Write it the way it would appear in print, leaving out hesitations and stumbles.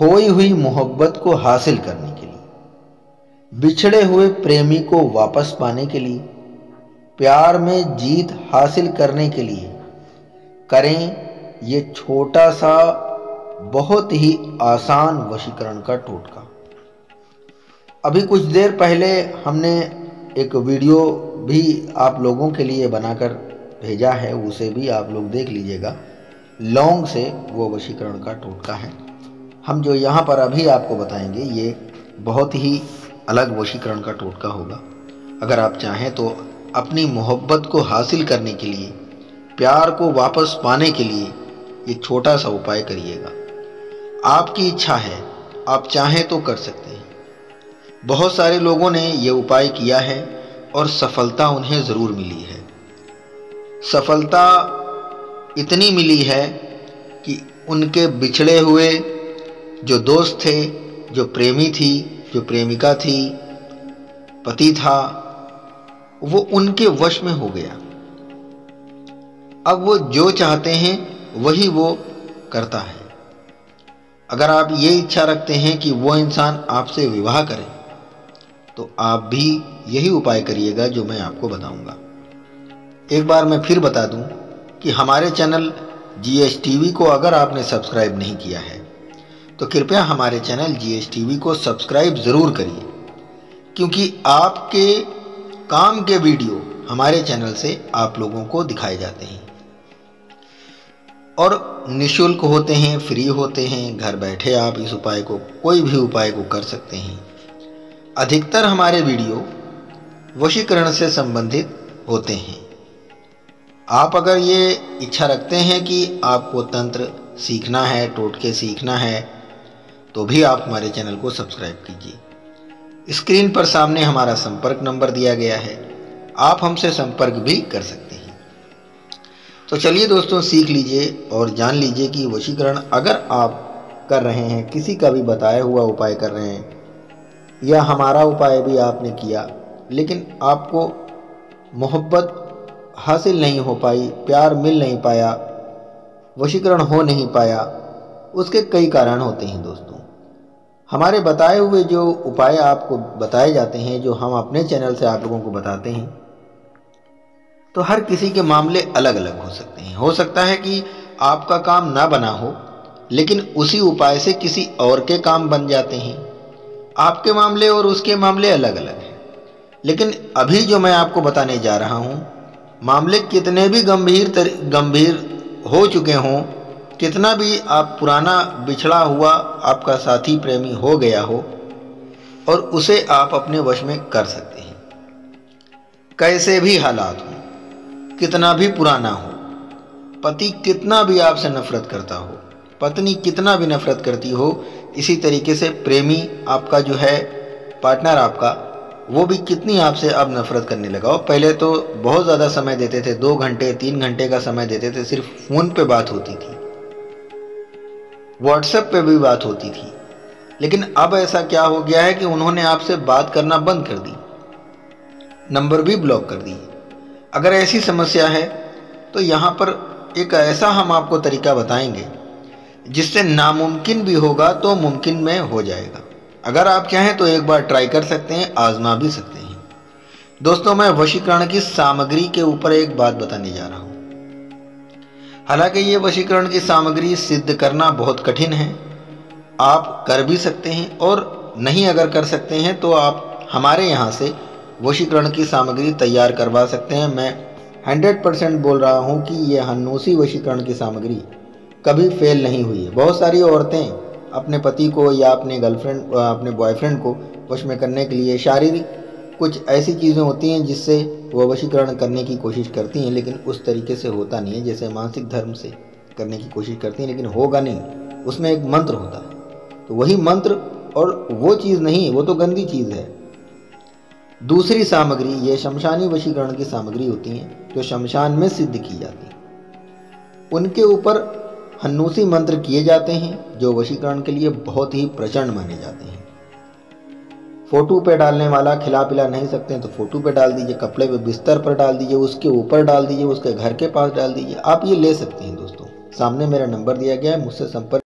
खोई हुई मोहब्बत को हासिल करने के लिए, बिछड़े हुए प्रेमी को वापस पाने के लिए, प्यार में जीत हासिल करने के लिए करें ये छोटा सा बहुत ही आसान वशीकरण का टोटका। अभी कुछ देर पहले हमने एक वीडियो भी आप लोगों के लिए बनाकर भेजा है, उसे भी आप लोग देख लीजिएगा। लौंग से वो वशीकरण का टोटका है। हम जो यहाँ पर अभी आपको बताएंगे ये बहुत ही अलग वशीकरण का टोटका होगा। अगर आप चाहें तो अपनी मोहब्बत को हासिल करने के लिए, प्यार को वापस पाने के लिए ये छोटा सा उपाय करिएगा। आपकी इच्छा है, आप चाहें तो कर सकते हैं। बहुत सारे लोगों ने ये उपाय किया है और सफलता उन्हें ज़रूर मिली है। सफलता इतनी मिली है कि उनके बिछड़े हुए जो दोस्त थे, जो प्रेमी थी, जो प्रेमिका थी, पति था, वो उनके वश में हो गया। अब वो जो चाहते हैं वही वो करता है। अगर आप ये इच्छा रखते हैं कि वो इंसान आपसे विवाह करे तो आप भी यही उपाय करिएगा जो मैं आपको बताऊंगा। एक बार मैं फिर बता दूं कि हमारे चैनल GHTV को अगर आपने सब्सक्राइब नहीं किया है तो कृपया हमारे चैनल GHTV को सब्सक्राइब ज़रूर करिए, क्योंकि आपके काम के वीडियो हमारे चैनल से आप लोगों को दिखाए जाते हैं और निःशुल्क होते हैं, फ्री होते हैं। घर बैठे आप इस उपाय को, कोई भी उपाय को कर सकते हैं। अधिकतर हमारे वीडियो वशीकरण से संबंधित होते हैं। आप अगर ये इच्छा रखते हैं कि आपको तंत्र सीखना है, टोटके सीखना है, तो भी आप हमारे चैनल को सब्सक्राइब कीजिए। स्क्रीन पर सामने हमारा संपर्क नंबर दिया गया है, आप हमसे संपर्क भी कर सकते हैं। तो चलिए दोस्तों, सीख लीजिए और जान लीजिए कि वशीकरण अगर आप कर रहे हैं, किसी का भी बताया हुआ उपाय कर रहे हैं या हमारा उपाय भी आपने किया लेकिन आपको मोहब्बत हासिल नहीं हो पाई, प्यार मिल नहीं पाया, वशीकरण हो नहीं पाया, उसके कई कारण होते हैं दोस्तों। हमारे बताए हुए जो उपाय आपको बताए जाते हैं, जो हम अपने चैनल से आप लोगों को बताते हैं, तो हर किसी के मामले अलग अलग हो सकते हैं। हो सकता है कि आपका काम ना बना हो लेकिन उसी उपाय से किसी और के काम बन जाते हैं। आपके मामले और उसके मामले अलग अलग हैं, लेकिन अभी जो मैं आपको बताने जा रहा हूँ, मामले कितने भी गंभीर हो चुके हों, कितना भी आप पुराना बिछड़ा हुआ आपका साथी प्रेमी हो गया हो, और उसे आप अपने वश में कर सकते हैं। कैसे भी हालात हों, कितना भी पुराना हो, पति कितना भी आपसे नफरत करता हो, पत्नी कितना भी नफरत करती हो, इसी तरीके से प्रेमी आपका जो है, पार्टनर आपका, वो भी कितनी आपसे अब नफरत करने लगा हो। पहले तो बहुत ज़्यादा समय देते थे, 2 घंटे 3 घंटे का समय देते थे, सिर्फ फ़ोन पे बात होती थी, व्हाट्सएप पे भी बात होती थी, लेकिन अब ऐसा क्या हो गया है कि उन्होंने आपसे बात करना बंद कर दी, नंबर भी ब्लॉक कर दिए। अगर ऐसी समस्या है तो यहाँ पर एक ऐसा हम आपको तरीका बताएंगे जिससे नामुमकिन भी होगा तो मुमकिन में हो जाएगा। अगर आप चाहें तो एक बार ट्राई कर सकते हैं, आजमा भी सकते हैं। दोस्तों, मैं वशीकरण की सामग्री के ऊपर एक बात बताने जा रहा हूँ। हालांकि ये वशीकरण की सामग्री सिद्ध करना बहुत कठिन है, आप कर भी सकते हैं, और नहीं अगर कर सकते हैं तो आप हमारे यहाँ से वशीकरण की सामग्री तैयार करवा सकते हैं। मैं 100% बोल रहा हूँ कि ये हन्नूसी वशीकरण की सामग्री कभी फेल नहीं हुई है। बहुत सारी औरतें अपने पति को या अपने गर्लफ्रेंड, अपने बॉयफ्रेंड को वश में करने के लिए शारीरिक कुछ ऐसी चीज़ें होती हैं जिससे वह वशीकरण करने की कोशिश करती हैं, लेकिन उस तरीके से होता नहीं है जैसे मानसिक धर्म से करने की कोशिश करती हैं, लेकिन होगा नहीं। उसमें एक मंत्र होता है, तो वही मंत्र और वो चीज़ नहीं, वो तो गंदी चीज़ है। दूसरी सामग्री, ये शमशानी वशीकरण की सामग्री होती हैं जो शमशान में सिद्ध की जाती है। उनके ऊपर हन्नूसी मंत्र किए जाते हैं जो वशीकरण के लिए बहुत ही प्रचंड माने जाते हैं। फोटो पे डालने वाला, खिला पिला नहीं सकते हैं तो फोटो पे डाल दीजिए, कपड़े पे, बिस्तर पर डाल दीजिए, उसके ऊपर डाल दीजिए, उसके घर के पास डाल दीजिए। आप ये ले सकते हैं दोस्तों। सामने मेरा नंबर दिया गया है, मुझसे संपर्क